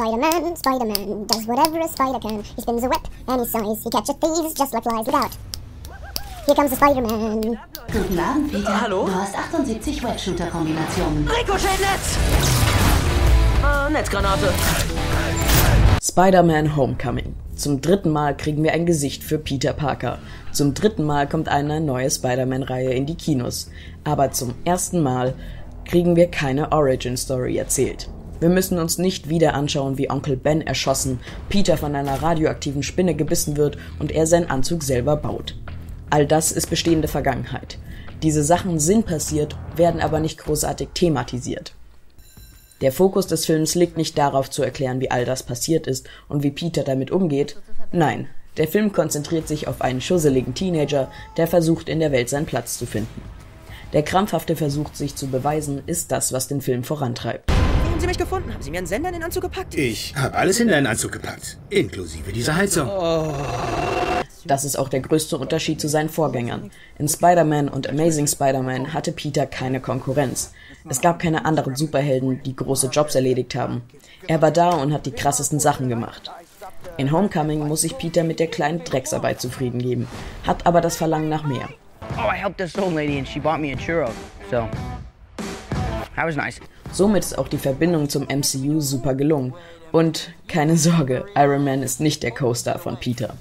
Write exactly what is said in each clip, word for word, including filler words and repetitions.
Spider-Man, Spider-Man does whatever a spider can. He spins a web any size. He catches thieves just like flies without. Hier kommt der Spider-Man. Guten Abend, Peter. Hallo? Du hast achtundsiebzig Web-Shooter-Kombinationen. Ricochet-Netz! Äh, Netzgranate. Spider-Man: Homecoming. Zum dritten Mal kriegen wir ein Gesicht für Peter Parker. Zum dritten Mal kommt eine neue Spider-Man-Reihe in die Kinos. Aber zum ersten Mal kriegen wir keine Origin-Story erzählt. Wir müssen uns nicht wieder anschauen, wie Onkel Ben erschossen, Peter von einer radioaktiven Spinne gebissen wird und er seinen Anzug selber baut. All das ist bestehende Vergangenheit. Diese Sachen sind passiert, werden aber nicht großartig thematisiert. Der Fokus des Films liegt nicht darauf zu erklären, wie all das passiert ist und wie Peter damit umgeht. Nein, der Film konzentriert sich auf einen schusseligen Teenager, der versucht, in der Welt seinen Platz zu finden. Der krampfhafte Versuch, sich zu beweisen, ist das, was den Film vorantreibt. Wie haben Sie mich gefunden? Haben Sie mir einen Sender in den Anzug gepackt? Ich habe alles in deinen Anzug gepackt, inklusive dieser Heizung. Oh. Das ist auch der größte Unterschied zu seinen Vorgängern. In Spider-Man und Amazing Spider-Man hatte Peter keine Konkurrenz. Es gab keine anderen Superhelden, die große Jobs erledigt haben. Er war da und hat die krassesten Sachen gemacht. In Homecoming muss sich Peter mit der kleinen Drecksarbeit zufrieden geben, hat aber das Verlangen nach mehr. Somit ist auch die Verbindung zum M C U super gelungen. Und keine Sorge, Iron Man ist nicht der Co-Star von Peter.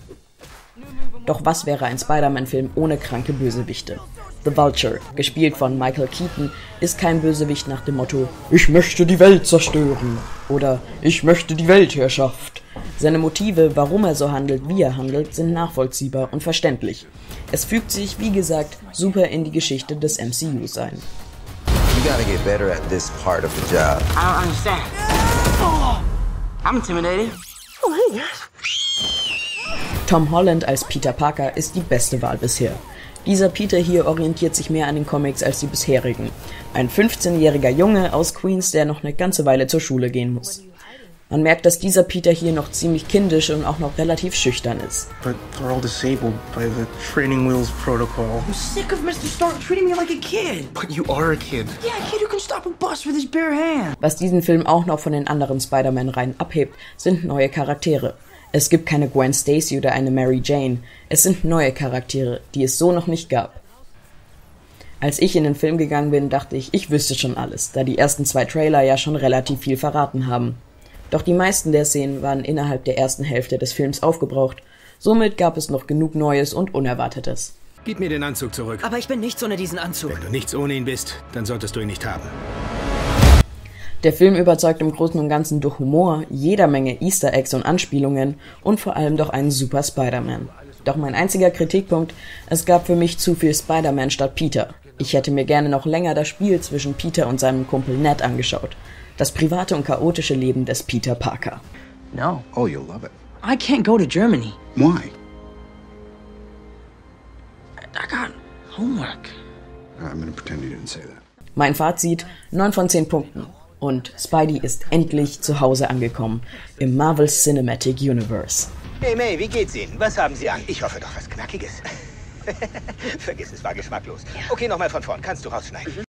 Doch was wäre ein Spider-Man-Film ohne kranke Bösewichte? The Vulture, gespielt von Michael Keaton, ist kein Bösewicht nach dem Motto »Ich möchte die Welt zerstören« oder »Ich möchte die Weltherrschaft«. Seine Motive, warum er so handelt, wie er handelt, sind nachvollziehbar und verständlich. Es fügt sich, wie gesagt, super in die Geschichte des M C U ein. You gotta get better at this part of the job. I don't understand. Oh, I'm intimidated. Oh, hey, Tom Holland als Peter Parker ist die beste Wahl bisher. Dieser Peter hier orientiert sich mehr an den Comics als die bisherigen. Ein fünfzehnjähriger Junge aus Queens, der noch eine ganze Weile zur Schule gehen muss. Man merkt, dass dieser Peter hier noch ziemlich kindisch und auch noch relativ schüchtern ist. Was diesen Film auch noch von den anderen Spider-Man-Reihen abhebt, sind neue Charaktere. Es gibt keine Gwen Stacy oder eine Mary Jane. Es sind neue Charaktere, die es so noch nicht gab. Als ich in den Film gegangen bin, dachte ich, ich wüsste schon alles, da die ersten zwei Trailer ja schon relativ viel verraten haben. Doch die meisten der Szenen waren innerhalb der ersten Hälfte des Films aufgebraucht. Somit gab es noch genug Neues und Unerwartetes. Gib mir den Anzug zurück. Aber ich bin nichts ohne diesen Anzug. Wenn du nichts ohne ihn bist, dann solltest du ihn nicht haben. Der Film überzeugt im Großen und Ganzen durch Humor, jeder Menge Easter Eggs und Anspielungen und vor allem durch einen super Spider-Man. Doch mein einziger Kritikpunkt, es gab für mich zu viel Spider-Man statt Peter. Ich hätte mir gerne noch länger das Spiel zwischen Peter und seinem Kumpel Ned angeschaut. Das private und chaotische Leben des Peter Parker. No. Oh, you'll love it. I can't go to Germany. Why? I got homework. I'm gonna pretend you didn't say that. Mein Fazit, neun von zehn Punkten. Und Spidey ist endlich zu Hause angekommen, im Marvel Cinematic Universe. Hey May, wie geht's Ihnen? Was haben Sie an? Ich hoffe doch was Knackiges. Vergiss, es war geschmacklos. Okay, nochmal von vorn, kannst du rausschneiden. Mhm.